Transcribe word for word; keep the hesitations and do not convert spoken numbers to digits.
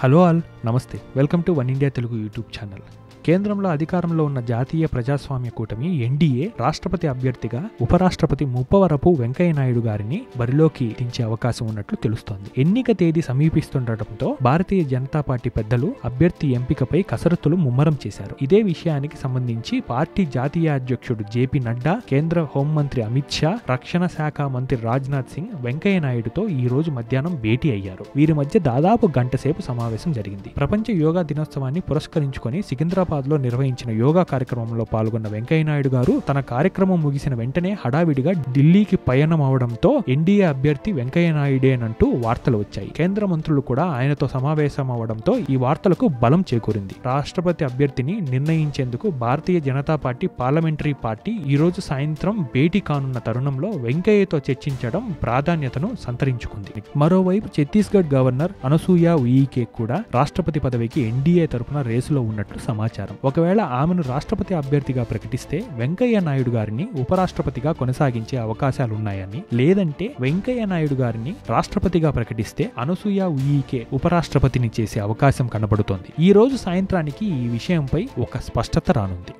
Hello all నమస్తే welcome to one India Telugu YouTube channel కేంద్రంలో అధికారంలో ఉన్న జాతీయ ప్రజాస్వామ్య కూటమి ఎన్డీఏ రాష్ట్రపతి అభ్యర్థిగా ఉపరాష్ట్రపతి ముప్పవరపు వెంకయ్య నాయుడు గారిని బరిలోకి దించే అవకాశం ఉన్నట్లు తెలుస్తోంది. ఎన్నిక తేదీ సమీపిస్తుండటంతో భారతీయ జనతా పార్టీ పెద్దలు అభ్యర్థి ఎంపికపై కసరత్తులు ముమ్మరం చేశారు. ఇదే విషయానికి సంబంధించి పార్టీ జాతీయ అధ్యక్షుడు జేపీ నడ్డా, కేంద్ర హోంమంత్రి అమిత్ షా, రక్షణ శాఖ మంత్రి రాజ్నాథ్ సింగ్ వెంకయ్య నాయుడుతో ఈ రోజు మధ్యాహ్నం భేటీ అయ్యారు. వీరి మధ్య దాదాపు గంట సేపు సమావేశం జరిగింది. ప్రపంచ యోగా దినోత్సవాన్ని పురస్కరించుకుని సికింద్రాబాద్ లో నిర్వహించిన యోగా కార్యక్రమంలో పాల్గొన్న వెంకయ్య నాయుడు గారు తన కార్యక్రమం ముగిసిన వెంటనే హడావిడిగా ఢిల్లీకి పయనం అవడంతో ఎన్డీఏ అభ్యర్థి వెంకయ్య నాయుడేనంటూ వార్తలు వచ్చాయి. కేంద్ర మంత్రులు కూడా ఆయనతో సమావేశం అవడంతో ఈ వార్తలకు బలం చేకూరింది. రాష్ట్రపతి అభ్యర్థిని నిర్ణయించేందుకు Bharatiya Janata party parliamentary party ఈ రోజు సాయంత్రం భేటీ కానున్న తరుణంలో వెంకయ్యతో చర్చించడం ప్రాధాన్యతను సంతరించుకుంది. మరోవైపు ఛత్తీస్గఢ్ గవర్నర్ అనసూయ ఉయికే కూడా రాష్ట్రపతి పదవికి ఎన్డీఏ తరఫున రేసులో ఉన్నట్లు సమాచారం. ఒకవేళ ఆమెను రాష్ట్రపతి అభ్యర్థిగా ప్రకటిస్తే వెంకయ్య నాయుడు గారిని ఉపరాష్ట్రపతిగా కొనసాగించే అవకాశాలున్నాయని, లేదంటే వెంకయ్య నాయుడు గారిని రాష్ట్రపతిగా ప్రకటిస్తే అనసూయ ఉయికే ఉపరాష్ట్రపతిని చేసే అవకాశం కనబడుతోంది. ఈ రోజు సాయంత్రానికి ఈ విషయంపై ఒక స్పష్టత రానుంది.